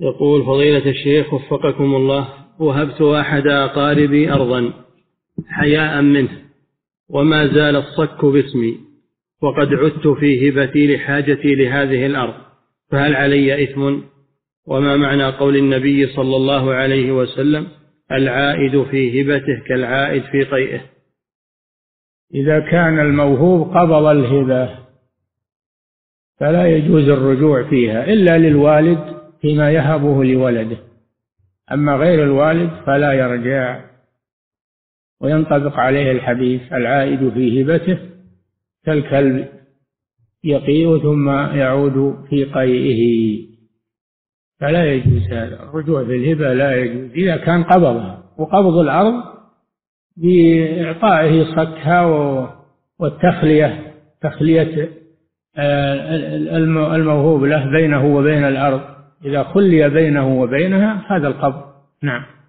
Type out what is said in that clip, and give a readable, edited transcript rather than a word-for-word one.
يقول فضيلة الشيخ وفقكم الله، وهبت أحد أقاربي أرضا حياء منه، وما زال الصك باسمي، وقد عدت في هبتي لحاجتي لهذه الأرض، فهل علي إثم؟ وما معنى قول النبي صلى الله عليه وسلم العائد في هبته كالعائد في قيئه؟ إذا كان الموهوب قبض الهبة فلا يجوز الرجوع فيها إلا للوالد فيما يهبه لولده، أما غير الوالد فلا يرجع، وينطبق عليه الحديث العائد في هبته كالكلب يقيء ثم يعود في قيئه، فلا يجوز هذا الرجوع في الهبة، لا يجوز إذا كان قبضها، وقبض الأرض بإعطائه صكها والتخلية، تخلية الموهوب له بينه وبين الأرض، إذا خلي بينه وبينها هذا القبض. نعم.